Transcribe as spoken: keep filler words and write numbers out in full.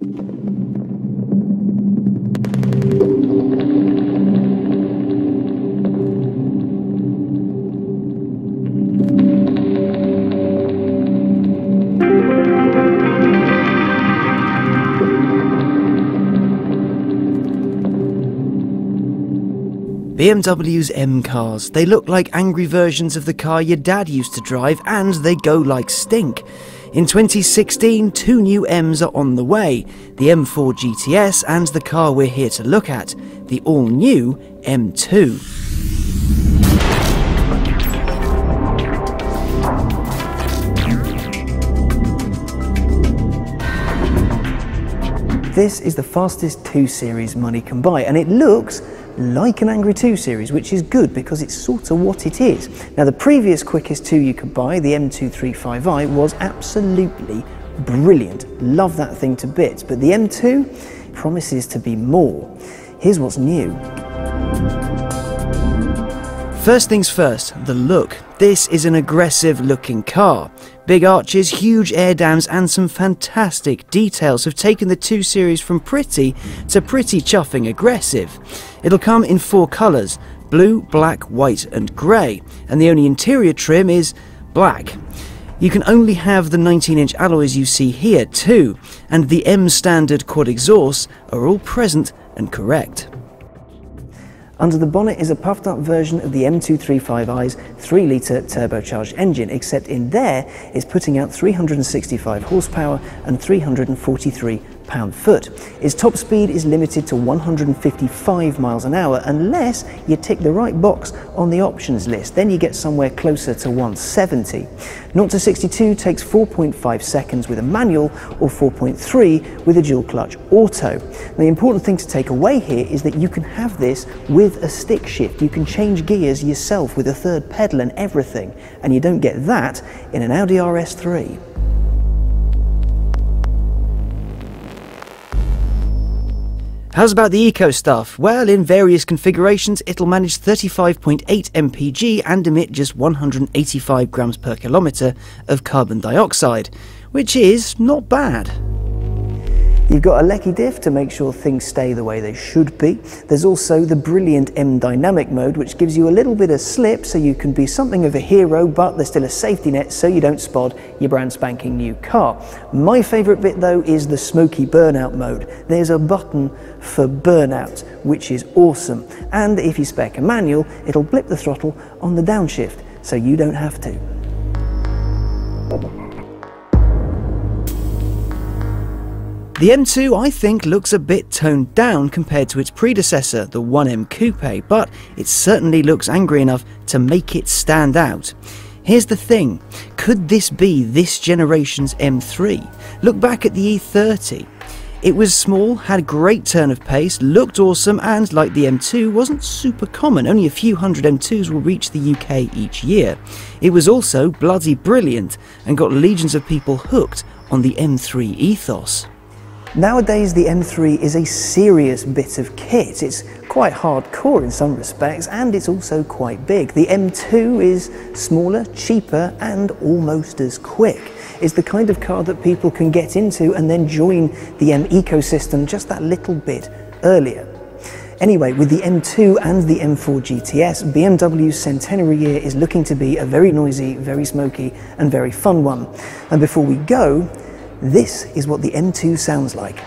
B M W's M cars, they look like angry versions of the car your dad used to drive, and they go like stink. In twenty sixteen, two new M's are on the way, the M four G T S and the car we're here to look at, the all-new M two. This is the fastest two series money can buy, and it looks like an angry two series, which is good because it's sort of what it is. Now, the previous quickest two you could buy, the M two thirty-five i, was absolutely brilliant. Love that thing to bits, but the M two promises to be more. Here's what's new. First things first, the look. This is an aggressive looking car. Big arches, huge air dams and some fantastic details have taken the two series from pretty to pretty chuffing aggressive. It'll come in four colours, blue, black, white and grey, and the only interior trim is black. You can only have the nineteen inch alloys you see here too, and the M standard quad exhausts are all present and correct. Under the bonnet is a puffed up version of the M two thirty-five i's three litre turbocharged engine, except in there it's putting out three hundred sixty-five horsepower and three hundred forty-three pound-foot. Its top speed is limited to one hundred fifty-five miles an hour unless you tick the right box on the options list, then you get somewhere closer to one seventy. zero to sixty-two takes four point five seconds with a manual or four point three with a dual clutch auto. Now, the important thing to take away here is that you can have this with a stick shift, you can change gears yourself with a third pedal and everything, and you don't get that in an Audi R S three. How's about the eco stuff? Well, in various configurations it'll manage thirty-five point eight M P G and emit just one hundred eighty-five grams per kilometre of carbon dioxide, which is not bad. You've got a lecky diff to make sure things stay the way they should be. There's also the brilliant M Dynamic mode, which gives you a little bit of slip so you can be something of a hero, but there's still a safety net so you don't spod your brand spanking new car. My favourite bit though is the smoky burnout mode. There's a button for burnout, which is awesome. And if you spec a manual, it'll blip the throttle on the downshift so you don't have to. The M two, I think, looks a bit toned down compared to its predecessor, the one M Coupe, but it certainly looks angry enough to make it stand out. Here's the thing, could this be this generation's M three? Look back at the E thirty. It was small, had great turn of pace, looked awesome and, like the M two, wasn't super common, only a few hundred M twos will reach the U K each year. It was also bloody brilliant and got legions of people hooked on the M three ethos. Nowadays the M three is a serious bit of kit, it's quite hardcore in some respects and it's also quite big. The M two is smaller, cheaper and almost as quick. It's the kind of car that people can get into and then join the M ecosystem just that little bit earlier. Anyway, with the M two and the M four G T S, B M W's centenary year is looking to be a very noisy, very smoky and very fun one. And before we go, this is what the M two sounds like.